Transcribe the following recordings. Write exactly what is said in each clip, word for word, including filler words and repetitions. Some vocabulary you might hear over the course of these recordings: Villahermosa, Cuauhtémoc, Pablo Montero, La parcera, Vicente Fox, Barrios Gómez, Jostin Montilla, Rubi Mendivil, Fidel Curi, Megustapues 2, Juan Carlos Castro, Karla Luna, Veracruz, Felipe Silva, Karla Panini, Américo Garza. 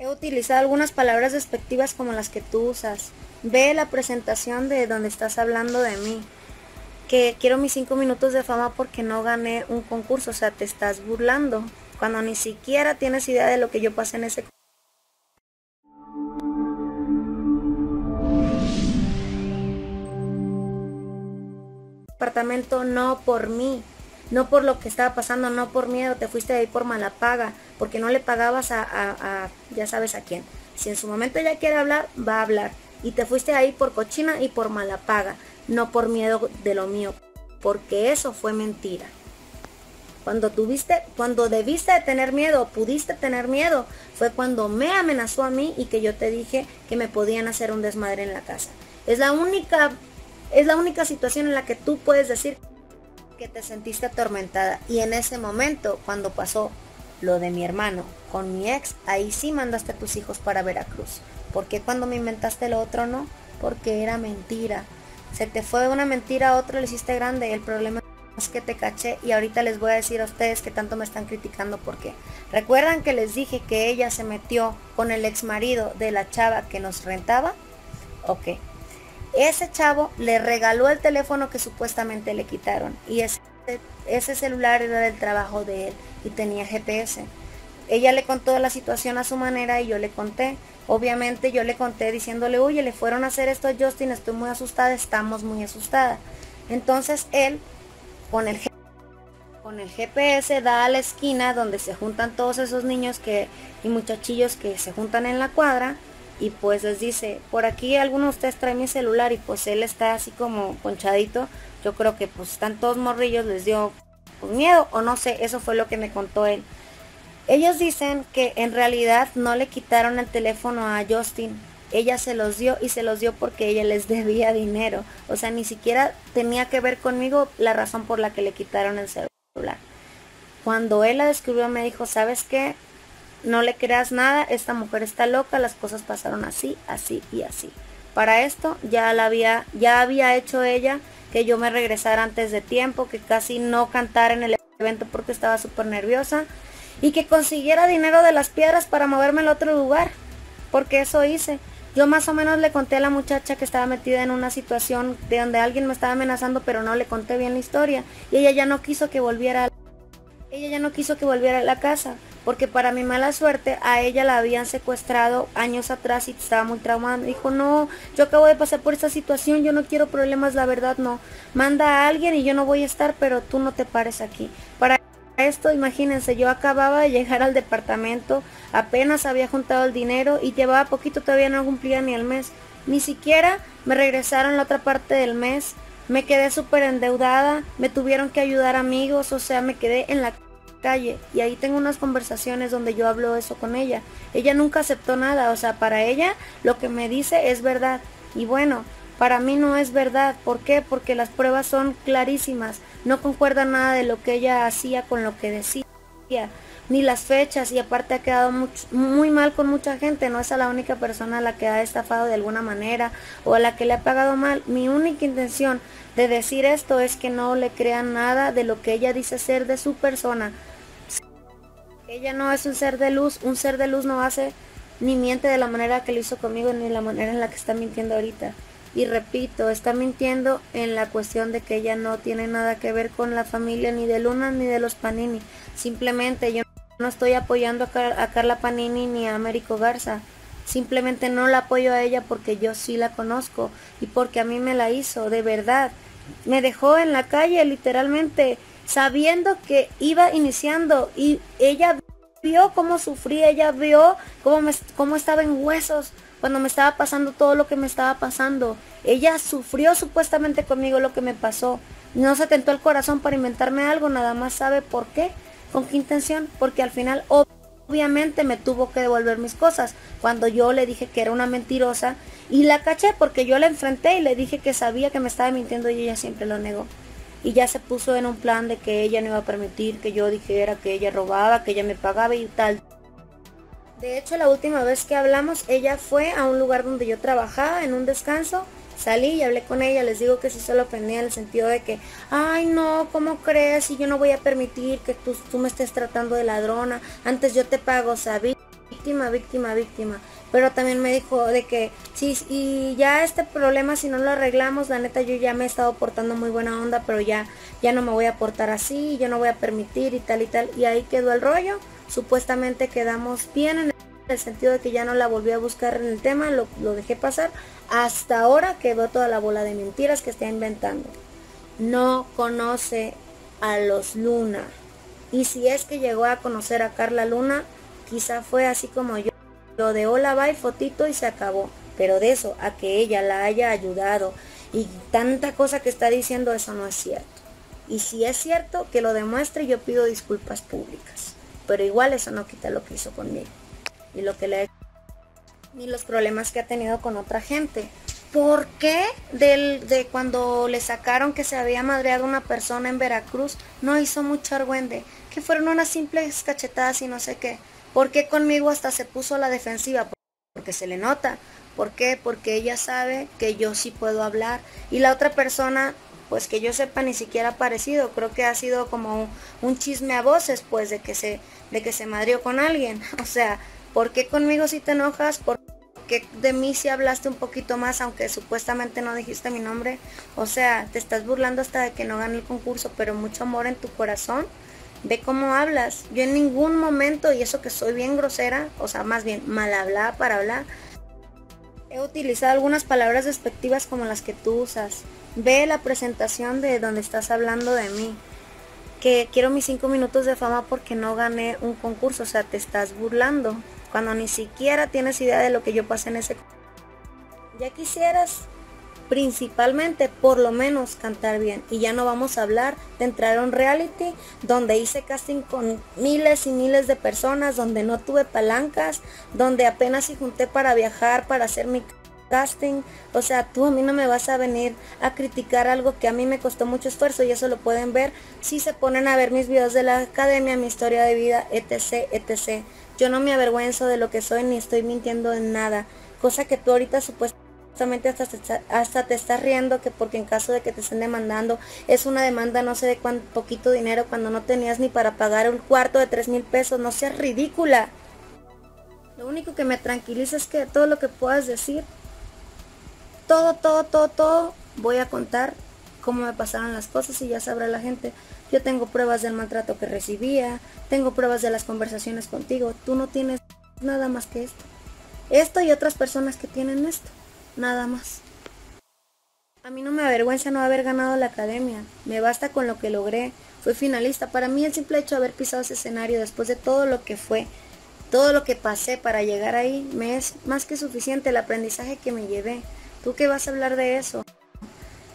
He utilizado algunas palabras despectivas como las que tú usas. Ve la presentación de donde estás hablando de mí. Que quiero mis cinco minutos de fama porque no gané un concurso. O sea, te estás burlando cuando ni siquiera tienes idea de lo que yo pasé en ese concurso. Apartamento no por mí, no por lo que estaba pasando, no por miedo, te fuiste de ahí por mala paga, porque no le pagabas a, a, a ya sabes a quién. Si en su momento ella quiere hablar, va a hablar, y te fuiste de ahí por cochina y por mala paga, no por miedo de lo mío, porque eso fue mentira. Cuando tuviste, cuando debiste de tener miedo, pudiste tener miedo, fue cuando me amenazó a mí y que yo te dije que me podían hacer un desmadre en la casa. Es la única... Es la única situación en la que tú puedes decir que te sentiste atormentada. Y en ese momento, cuando pasó lo de mi hermano con mi ex, ahí sí mandaste a tus hijos para Veracruz. ¿Por qué cuando me inventaste lo otro no? Porque era mentira. Se te fue de una mentira a otra, lo hiciste grande. El problema es que te caché y ahorita les voy a decir a ustedes que tanto me están criticando porque recuerdan que les dije que ella se metió con el ex marido de la chava que nos rentaba. Ok. Ese chavo le regaló el teléfono que supuestamente le quitaron y ese, ese celular era del trabajo de él y tenía G P S. Ella le contó la situación a su manera y yo le conté. Obviamente yo le conté diciéndole, oye, le fueron a hacer esto a Jostin, estoy muy asustada, estamos muy asustada. Entonces él con el, con el G P S da a la esquina donde se juntan todos esos niños que, y muchachillos que se juntan en la cuadra. Y pues les dice, por aquí alguno de ustedes trae mi celular y pues él está así como ponchadito. Yo creo que pues están todos morrillos, les dio pues, miedo o no sé, eso fue lo que me contó él. Ellos dicen que en realidad no le quitaron el teléfono a Jostin. Ella se los dio y se los dio porque ella les debía dinero. O sea, ni siquiera tenía que ver conmigo la razón por la que le quitaron el celular. Cuando él la descubrió me dijo, ¿sabes qué? No le creas nada, esta mujer está loca, las cosas pasaron así, así y así. Para esto ya la había, ya había hecho ella que yo me regresara antes de tiempo, que casi no cantara en el evento porque estaba súper nerviosa y que consiguiera dinero de las piedras para moverme al otro lugar, porque eso hice. Yo más o menos le conté a la muchacha que estaba metida en una situación de donde alguien me estaba amenazando, pero no le conté bien la historia y ella ya no quiso que volviera a la, ella ya no quiso que volviera a la casa. Porque para mi mala suerte a ella la habían secuestrado años atrás y estaba muy traumada. Me dijo, no, yo acabo de pasar por esta situación, yo no quiero problemas, la verdad no. Manda a alguien y yo no voy a estar, pero tú no te pares aquí. Para esto, imagínense, yo acababa de llegar al departamento, apenas había juntado el dinero y llevaba poquito, todavía no cumplía ni el mes. Ni siquiera me regresaron la otra parte del mes, me quedé súper endeudada, me tuvieron que ayudar amigos, o sea, me quedé en la calle y ahí tengo unas conversaciones donde yo hablo eso con ella. Ella nunca aceptó nada, o sea, para ella lo que me dice es verdad y bueno, para mí no es verdad. ¿Por qué? Porque las pruebas son clarísimas, no concuerda nada de lo que ella hacía con lo que decía, ni las fechas y aparte ha quedado mucho, muy mal con mucha gente, no es a la única persona a la que ha estafado de alguna manera o a la que le ha pagado mal. Mi única intención de decir esto es que no le crean nada de lo que ella dice ser de su persona. Ella no es un ser de luz, un ser de luz no hace ni miente de la manera que lo hizo conmigo ni la manera en la que está mintiendo ahorita. Y repito, está mintiendo en la cuestión de que ella no tiene nada que ver con la familia ni de Luna ni de los Panini. Simplemente yo no estoy apoyando a, Car a Karla Panini ni a Américo Garza. Simplemente no la apoyo a ella porque yo sí la conozco y porque a mí me la hizo, de verdad. Me dejó en la calle literalmente, sabiendo que iba iniciando y ella vio cómo sufrí, ella vio cómo, me, cómo estaba en huesos cuando me estaba pasando todo lo que me estaba pasando. Ella sufrió supuestamente conmigo lo que me pasó. No se tentó el corazón para inventarme algo, nada más sabe por qué, con qué intención, porque al final obviamente me tuvo que devolver mis cosas cuando yo le dije que era una mentirosa y la caché porque yo la enfrenté y le dije que sabía que me estaba mintiendo y ella siempre lo negó. Y ya se puso en un plan de que ella no iba a permitir que yo dijera que ella robaba, que ella me pagaba y tal. De hecho, la última vez que hablamos, ella fue a un lugar donde yo trabajaba, en un descanso. Salí y hablé con ella, les digo que sí se lo ofendí en el sentido de que, ay no, ¿cómo crees? Y yo no voy a permitir que tú, tú me estés tratando de ladrona, antes yo te pago, sabí víctima, víctima, víctima. Pero también me dijo de que sí, y ya este problema si no lo arreglamos, la neta yo ya me he estado portando muy buena onda, pero ya, ya no me voy a portar así, yo no voy a permitir y tal y tal. Y ahí quedó el rollo, supuestamente quedamos bien en el sentido de que ya no la volví a buscar en el tema, lo, lo dejé pasar. Hasta ahora quedó toda la bola de mentiras que está inventando. No conoce a los Luna. Y si es que llegó a conocer a Karla Luna, quizá fue así como yo, lo de hola, bye, fotito y se acabó. Pero de eso, a que ella la haya ayudado y tanta cosa que está diciendo, eso no es cierto. Y si es cierto, que lo demuestre, yo pido disculpas públicas. Pero igual eso no quita lo que hizo conmigo. Y lo que le ha hecho, ni los problemas que ha tenido con otra gente. ¿Por qué del, de cuando le sacaron que se había madreado una persona en Veracruz no hizo mucho argüende? Que fueron unas simples cachetadas y no sé qué. ¿Por qué conmigo hasta se puso a la defensiva? Porque se le nota. ¿Por qué? Porque ella sabe que yo sí puedo hablar. Y la otra persona, pues que yo sepa, ni siquiera ha aparecido. Creo que ha sido como un, un chisme a voces, pues, de que se, de que se madrió con alguien. O sea, ¿por qué conmigo sí te enojas? ¿Por que de mí si hablaste un poquito más, aunque supuestamente no dijiste mi nombre? O sea, te estás burlando hasta de que no gané el concurso, pero mucho amor en tu corazón. Ve cómo hablas. Yo en ningún momento, y eso que soy bien grosera, o sea, más bien mal hablada para hablar, he utilizado algunas palabras despectivas como las que tú usas. Ve la presentación de donde estás hablando de mí, que quiero mis cinco minutos de fama porque no gané un concurso. O sea, te estás burlando cuando ni siquiera tienes idea de lo que yo pasé en ese... Ya quisieras, principalmente, por lo menos cantar bien. Y ya no vamos a hablar de entrar a un reality donde hice casting con miles y miles de personas, donde no tuve palancas, donde apenas si junté para viajar, para hacer mi casting. O sea, tú a mí no me vas a venir a criticar algo que a mí me costó mucho esfuerzo, y eso lo pueden ver si se ponen a ver mis videos de la academia, mi historia de vida, etc, etcétera. Yo no me avergüenzo de lo que soy ni estoy mintiendo en nada, cosa que tú ahorita supuestamente hasta te, está, hasta te estás riendo, que porque en caso de que te estén demandando, es una demanda no sé de cuánto poquito dinero cuando no tenías ni para pagar un cuarto de tres mil pesos, no seas ridícula. Lo único que me tranquiliza es que todo lo que puedas decir, todo, todo, todo, todo, voy a contar cómo me pasaron las cosas y ya sabrá la gente. Yo tengo pruebas del maltrato que recibía, tengo pruebas de las conversaciones contigo. Tú no tienes nada más que esto. Esto y otras personas que tienen esto, nada más. A mí no me avergüenza no haber ganado la academia, me basta con lo que logré. Fui finalista, para mí el simple hecho de haber pisado ese escenario después de todo lo que fue, todo lo que pasé para llegar ahí, me es más que suficiente el aprendizaje que me llevé. ¿Tú qué vas a hablar de eso?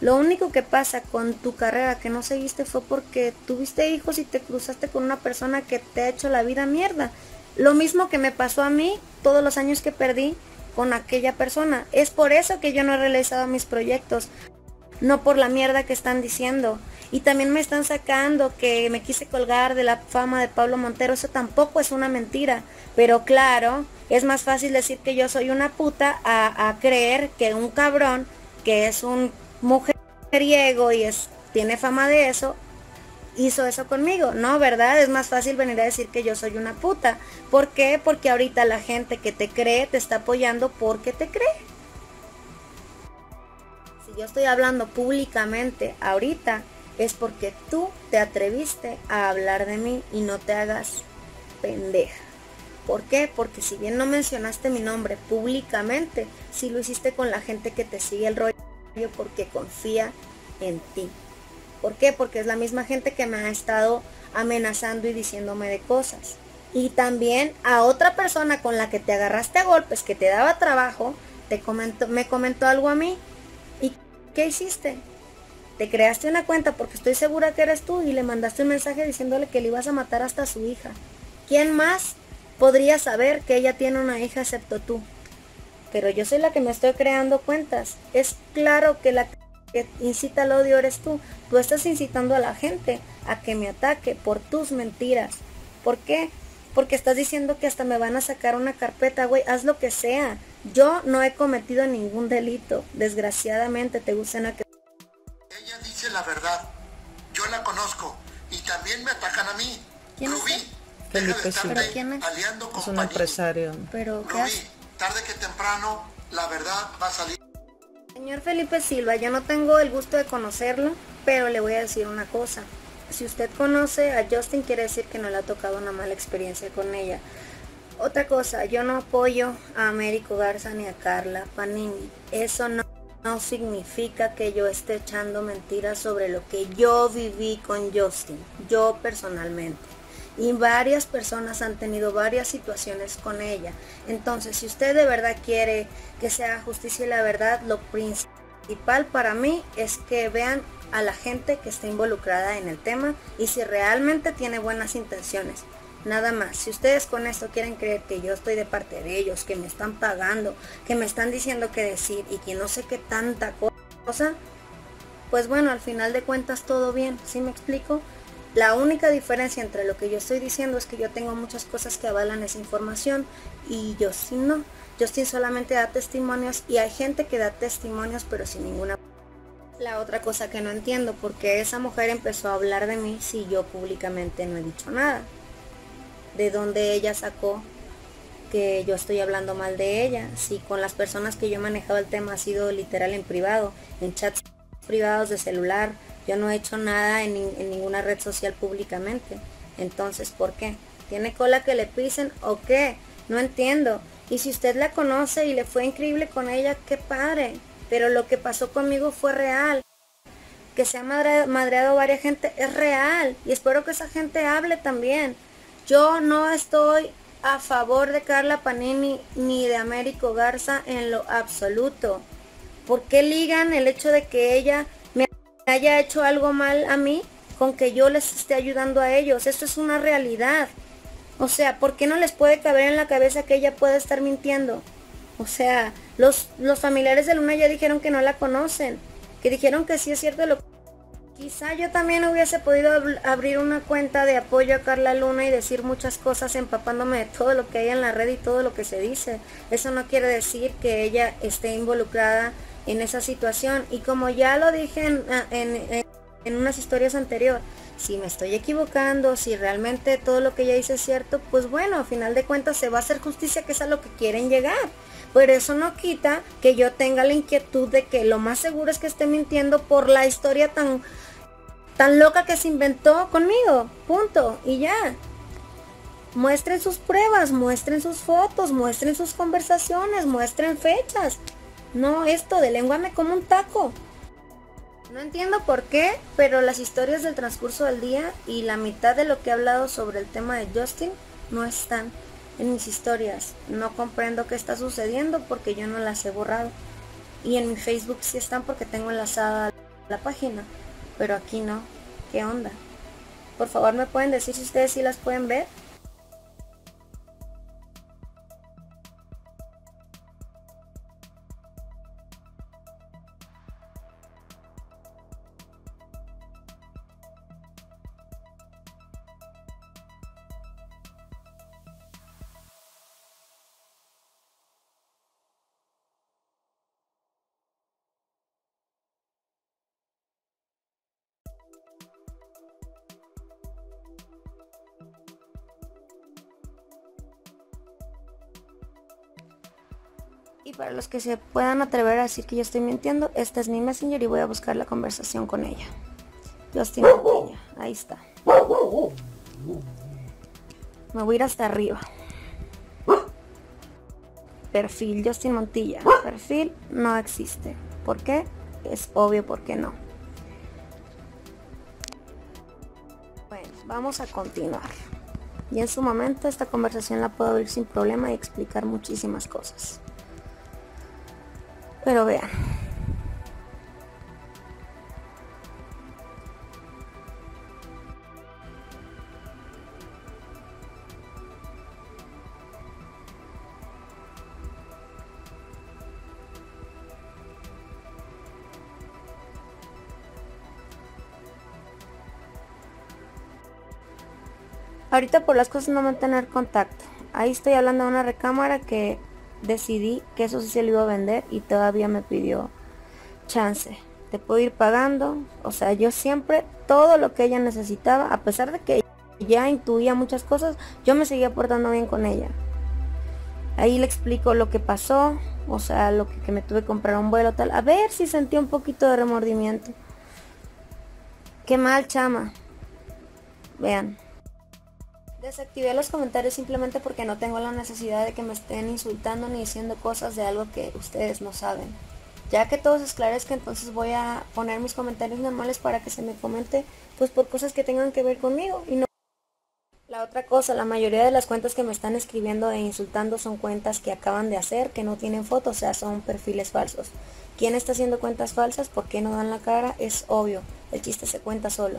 Lo único que pasa con tu carrera que no seguiste fue porque tuviste hijos y te cruzaste con una persona que te ha hecho la vida mierda. Lo mismo que me pasó a mí, todos los años que perdí con aquella persona. Es por eso que yo no he realizado mis proyectos, no por la mierda que están diciendo. Y también me están sacando que me quise colgar de la fama de Pablo Montero. Eso tampoco es una mentira. Pero claro, es más fácil decir que yo soy una puta a, a creer que un cabrón que es un mujeriego y es, tiene fama de eso, hizo eso conmigo, ¿no? ¿Verdad? Es más fácil venir a decir que yo soy una puta. ¿Por qué? Porque ahorita la gente que te cree te está apoyando porque te cree. Si yo estoy hablando públicamente ahorita es porque tú te atreviste a hablar de mí y no te hagas pendeja. ¿Por qué? Porque si bien no mencionaste mi nombre públicamente, sí lo hiciste con la gente que te sigue el rollo porque confía en ti. ¿Por qué? Porque es la misma gente que me ha estado amenazando y diciéndome de cosas. Y también a otra persona con la que te agarraste a golpes, que te daba trabajo, te comentó, me comentó algo a mí. ¿Y qué hiciste? Te creaste una cuenta porque estoy segura que eres tú y le mandaste un mensaje diciéndole que le ibas a matar hasta a su hija. ¿Quién más podría saber que ella tiene una hija excepto tú? Pero yo soy la que me estoy creando cuentas. Es claro que la que incita al odio eres tú. Tú estás incitando a la gente a que me ataque por tus mentiras. ¿Por qué? Porque estás diciendo que hasta me van a sacar una carpeta, güey. Haz lo que sea. Yo no he cometido ningún delito. Desgraciadamente te gustan a que... Ella dice la verdad. Yo la conozco. Y también me atacan a mí. ¿Quién es? Felipe Silva es un empresario. Pero ¿qué hace? Tarde que temprano la verdad va a salir. Señor Felipe Silva, yo no tengo el gusto de conocerlo, pero le voy a decir una cosa. Si usted conoce a Jostin, quiere decir que no le ha tocado una mala experiencia con ella. Otra cosa, yo no apoyo a Américo Garza ni a Karla Panini. Eso no, no significa que yo esté echando mentiras sobre lo que yo viví con Jostin, yo personalmente. Y varias personas han tenido varias situaciones con ella. Entonces, si usted de verdad quiere que sea justicia y la verdad, lo principal para mí es que vean a la gente que está involucrada en el tema y si realmente tiene buenas intenciones. Nada más. Si ustedes con esto quieren creer que yo estoy de parte de ellos, que me están pagando, que me están diciendo qué decir y que no sé qué tanta cosa, pues bueno, al final de cuentas todo bien, ¿sí me explico? La única diferencia entre lo que yo estoy diciendo es que yo tengo muchas cosas que avalan esa información y Jostin no. Jostin solamente da testimonios y hay gente que da testimonios pero sin ninguna. La otra cosa que no entiendo, porque esa mujer empezó a hablar de mí si yo públicamente no he dicho nada. ¿De dónde ella sacó que yo estoy hablando mal de ella? Si con las personas que yo he manejado el tema ha sido literal en privado, en chats privados de celular. Yo no he hecho nada en, en ninguna red social públicamente. Entonces, ¿por qué? ¿Tiene cola que le pisen o qué? No entiendo. Y si usted la conoce y le fue increíble con ella, qué padre. Pero lo que pasó conmigo fue real. Que se ha madre, madreado varias gente es real. Y espero que esa gente hable también. Yo no estoy a favor de Karla Panini ni de Américo Garza en lo absoluto. ¿Por qué ligan el hecho de que ella haya hecho algo mal a mí con que yo les esté ayudando a ellos? Esto es una realidad. O sea, ¿por qué no les puede caber en la cabeza que ella pueda estar mintiendo? O sea, los, los familiares de Luna ya dijeron que no la conocen, que dijeron que sí es cierto lo que... Quizá yo también hubiese podido ab abrir una cuenta de apoyo a Karla Luna y decir muchas cosas empapándome de todo lo que hay en la red y todo lo que se dice. Eso no quiere decir que ella esté involucrada en esa situación. Y como ya lo dije en, en, en, en unas historias anteriores, si me estoy equivocando, si realmente todo lo que ella dice es cierto, pues bueno, a final de cuentas se va a hacer justicia, que es a lo que quieren llegar. Pero eso no quita que yo tenga la inquietud de que lo más seguro es que esté mintiendo por la historia tan, tan loca que se inventó conmigo. Punto. Y ya. Muestren sus pruebas, muestren sus fotos, muestren sus conversaciones, muestren fechas. No, esto de lengua me como un taco. No entiendo por qué, pero las historias del transcurso del día y la mitad de lo que he hablado sobre el tema de Jostin no están en mis historias. No comprendo qué está sucediendo porque yo no las he borrado. Y en mi Facebook sí están porque tengo enlazada la página, pero aquí no. ¿Qué onda? Por favor, me pueden decir si ustedes sí las pueden ver. Y para los que se puedan atrever a decir que yo estoy mintiendo, esta es mi Messenger y voy a buscar la conversación con ella. Jostin Montilla, ahí está. Me voy a ir hasta arriba. Perfil, Jostin Montilla. Perfil no existe. ¿Por qué? Es obvio por qué no. Bueno, vamos a continuar. Y en su momento esta conversación la puedo abrir sin problema y explicar muchísimas cosas. Pero vean. Ahorita por las cosas no mantener contacto. Ahí estoy hablando de una recámara que... decidí que eso sí se lo iba a vender y todavía me pidió chance. Te puedo ir pagando. O sea, yo siempre todo lo que ella necesitaba, a pesar de que ya intuía muchas cosas, yo me seguía portando bien con ella. Ahí le explico lo que pasó, o sea, lo que, que me tuve que comprar un vuelo, tal. A ver si sentí un poquito de remordimiento. Qué mal, chama. Vean. Desactivé los comentarios simplemente porque no tengo la necesidad de que me estén insultando ni diciendo cosas de algo que ustedes no saben. Ya que todo se esclarezca, entonces voy a poner mis comentarios normales para que se me comente, pues, por cosas que tengan que ver conmigo y no. La otra cosa, la mayoría de las cuentas que me están escribiendo e insultando son cuentas que acaban de hacer, que no tienen fotos, o sea, son perfiles falsos. ¿Quién está haciendo cuentas falsas? ¿Por qué no dan la cara? Es obvio, el chiste se cuenta solo.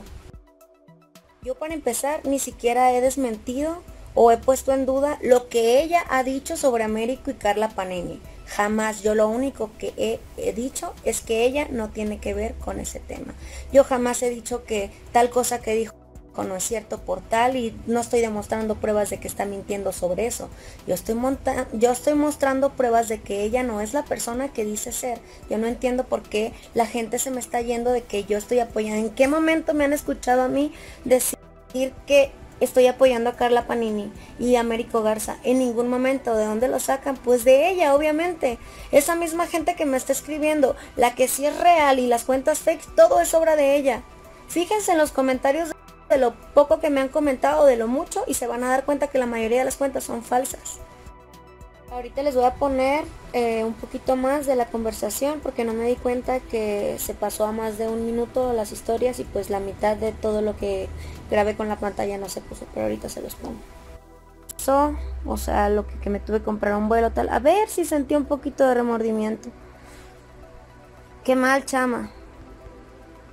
Yo, para empezar, ni siquiera he desmentido o he puesto en duda lo que ella ha dicho sobre Américo y Karla Panini. Jamás. Yo lo único que he, he dicho es que ella no tiene que ver con ese tema. Yo jamás he dicho que tal cosa que dijo no es cierto por tal, y no estoy demostrando pruebas de que está mintiendo sobre eso. Yo estoy, monta yo estoy mostrando pruebas de que ella no es la persona que dice ser. Yo no entiendo por qué la gente se me está yendo de que yo estoy apoyando. ¿En qué momento me han escuchado a mí decir que estoy apoyando a Karla Panini y a Américo Garza? En ningún momento. ¿De dónde lo sacan? Pues de ella, obviamente. Esa misma gente que me está escribiendo, la que sí es real y las cuentas fake, todo es obra de ella. Fíjense en los comentarios de de lo poco que me han comentado, de lo mucho, y se van a dar cuenta que la mayoría de las cuentas son falsas. Ahorita les voy a poner eh, un poquito más de la conversación, porque no me di cuenta que se pasó a más de un minuto las historias, y pues la mitad de todo lo que grabé con la pantalla no se puso, pero ahorita se los pongo. Eso, o sea, lo que, que me tuve que comprar un vuelo, tal. A ver si sentí un poquito de remordimiento. Qué mal, chama.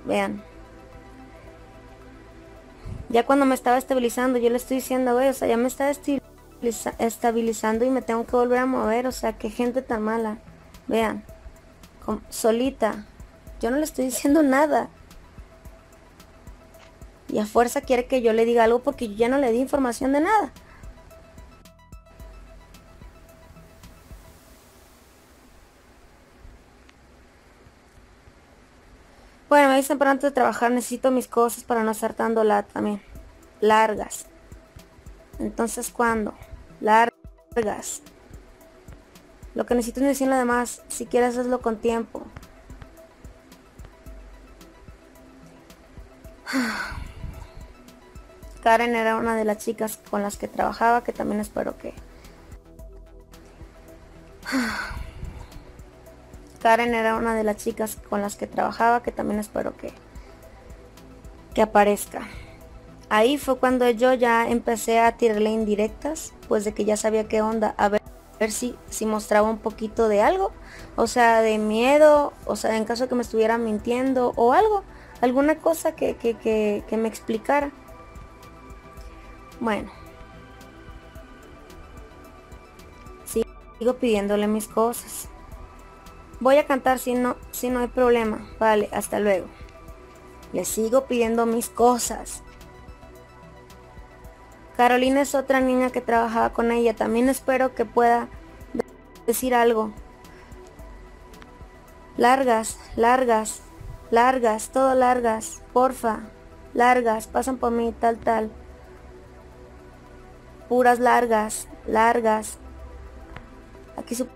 Vean. Ya cuando me estaba estabilizando, yo le estoy diciendo, güey, o sea, ya me está estabiliza estabilizando y me tengo que volver a mover, o sea, qué gente tan mala. Vean, con, solita, yo no le estoy diciendo nada. Y a fuerza quiere que yo le diga algo porque yo ya no le di información de nada. Bueno, me dicen, pero antes de trabajar necesito mis cosas para no estar tan dolada también. Largas. Entonces, ¿cuándo? Largas. Lo que necesito es decir lo demás. Si quieres, hazlo con tiempo. Karen era una de las chicas con las que trabajaba, que también espero que... Karen era una de las chicas con las que trabajaba, que también espero que, que aparezca. Ahí fue cuando yo ya empecé a tirarle indirectas, pues de que ya sabía qué onda, a ver, a ver si, si mostraba un poquito de algo, o sea, de miedo, o sea, en caso de que me estuviera mintiendo o algo, alguna cosa que, que, que, que me explicara. Bueno. Sigo pidiéndole mis cosas. Voy a cantar si no, si no hay problema. Vale, hasta luego. Le sigo pidiendo mis cosas. Carolina es otra niña que trabajaba con ella. También espero que pueda decir algo. Largas, largas, largas, todo largas. Porfa, largas, pasan por mí, tal, tal. Puras largas, largas. Aquí su...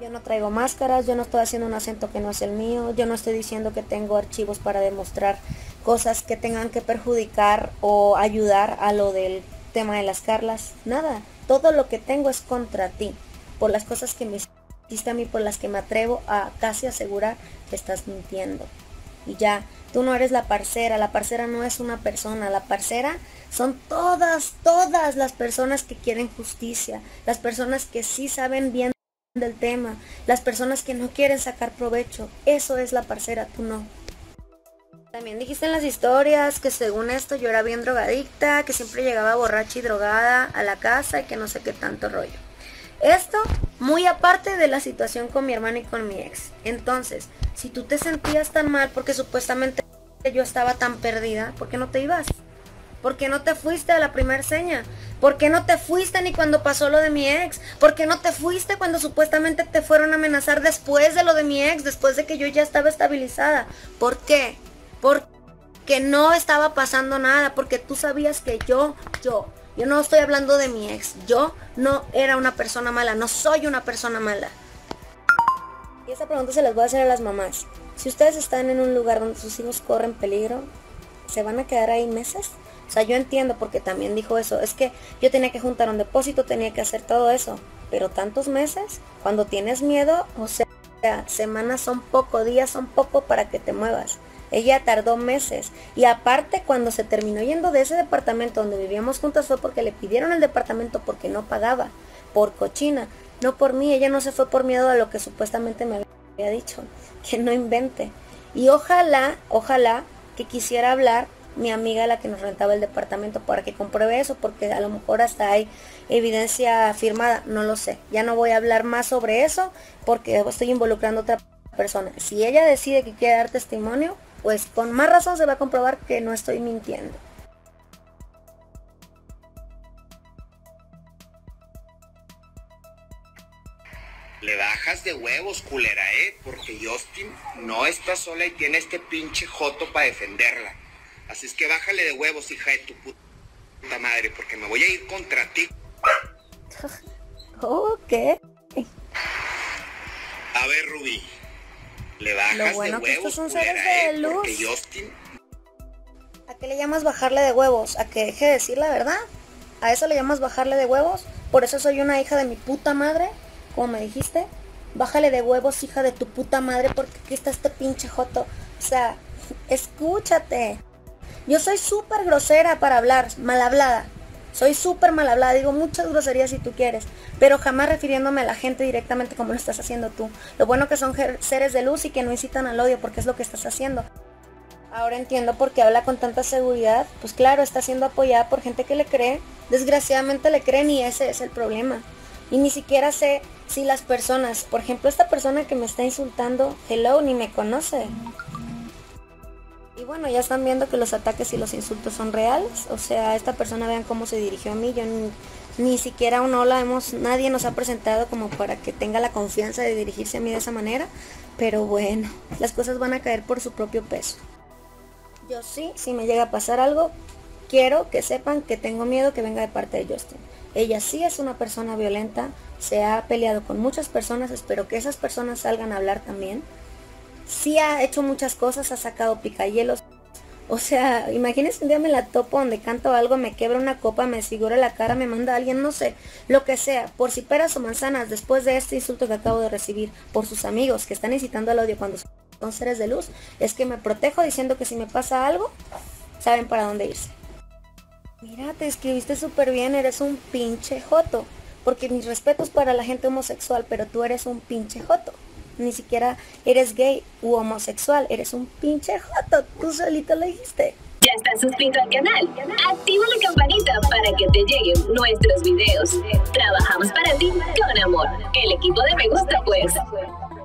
Yo no traigo máscaras, yo no estoy haciendo un acento que no es el mío, yo no estoy diciendo que tengo archivos para demostrar cosas que tengan que perjudicar o ayudar a lo del tema de las Karlas, nada. Todo lo que tengo es contra ti, por las cosas que me hiciste a mí, por las que me atrevo a casi asegurar que estás mintiendo. Y ya, tú no eres la parcera, la parcera no es una persona, la parcera... Son todas, todas las personas que quieren justicia, las personas que sí saben bien del tema, las personas que no quieren sacar provecho, eso es la parcera, tú no. También dijiste en las historias que según esto yo era bien drogadicta, que siempre llegaba borracha y drogada a la casa y que no sé qué tanto rollo. Esto muy aparte de la situación con mi hermano y con mi ex. Entonces, si tú te sentías tan mal porque supuestamente yo estaba tan perdida, ¿por qué no te ibas? ¿Por qué no te fuiste a la primera seña? ¿Por qué no te fuiste ni cuando pasó lo de mi ex? ¿Por qué no te fuiste cuando supuestamente te fueron a amenazar después de lo de mi ex? Después de que yo ya estaba estabilizada. ¿Por qué? ¿Por que no estaba pasando nada, porque tú sabías que yo, yo, yo no estoy hablando de mi ex, yo no era una persona mala, no soy una persona mala. Y esta pregunta se las voy a hacer a las mamás. Si ustedes están en un lugar donde sus hijos corren peligro, ¿se van a quedar ahí meses? O sea, yo entiendo, porque también dijo eso, es que yo tenía que juntar un depósito, tenía que hacer todo eso, pero tantos meses, cuando tienes miedo, o sea, semanas son poco, días son poco para que te muevas. Ella tardó meses, y aparte cuando se terminó yendo de ese departamento donde vivíamos juntas fue porque le pidieron el departamento porque no pagaba, por cochina, no por mí. Ella no se fue por miedo a lo que supuestamente me había dicho, que no invente. Y ojalá, ojalá que quisiera hablar mi amiga, la que nos rentaba el departamento, para que compruebe eso, porque a lo mejor hasta hay evidencia firmada, no lo sé. Ya no voy a hablar más sobre eso porque estoy involucrando a otra persona. Si ella decide que quiere dar testimonio, pues con más razón se va a comprobar que no estoy mintiendo. Le bajas de huevos, culera, ¿eh? Porque Jostin no está sola y tiene este pinche joto para defenderla. Así es que bájale de huevos, hija de tu puta madre, porque me voy a ir contra ti. Ok. A ver, Rubí, le bajas bueno de huevos, que estos son culera, seres de luz. Porque Jostin... ¿A qué le llamas bajarle de huevos? ¿A que deje de decir la verdad? ¿A eso le llamas bajarle de huevos? ¿Por eso soy una hija de mi puta madre? Como me dijiste, bájale de huevos, hija de tu puta madre, porque aquí está este pinche joto. O sea, escúchate. Yo soy súper grosera para hablar, mal hablada. Soy súper mal hablada, digo muchas groserías si tú quieres, pero jamás refiriéndome a la gente directamente como lo estás haciendo tú. Lo bueno que son seres de luz y que no incitan al odio, porque es lo que estás haciendo. Ahora entiendo por qué habla con tanta seguridad. Pues claro, está siendo apoyada por gente que le cree. Desgraciadamente le creen, y ese es el problema. Y ni siquiera sé si las personas, por ejemplo esta persona que me está insultando, hello, ni me conoce. Y bueno, ya están viendo que los ataques y los insultos son reales. O sea, esta persona, vean cómo se dirigió a mí. Yo ni, ni siquiera un hola hemos, nadie nos ha presentado como para que tenga la confianza de dirigirse a mí de esa manera. Pero bueno, las cosas van a caer por su propio peso. Yo sí, si me llega a pasar algo, quiero que sepan que tengo miedo que venga de parte de Jostin. Ella sí es una persona violenta, se ha peleado con muchas personas, espero que esas personas salgan a hablar también. Sí ha hecho muchas cosas, ha sacado picayelos. O sea, imagínense un día me la topo donde canto algo, me quebra una copa, me desfigura la cara, me manda a alguien, no sé, lo que sea, por si peras o manzanas, después de este insulto que acabo de recibir por sus amigos que están incitando al odio cuando son seres de luz, es que me protejo diciendo que si me pasa algo, saben para dónde irse. Mira, te escribiste súper bien, eres un pinche joto. Porque mis respetos para la gente homosexual, pero tú eres un pinche joto. Ni siquiera eres gay u homosexual, eres un pinche joto. Tú solito lo dijiste. Ya estás suscrito al canal. Activa la campanita para que te lleguen nuestros videos. Trabajamos para ti con amor. El equipo de Me Gusta Pues.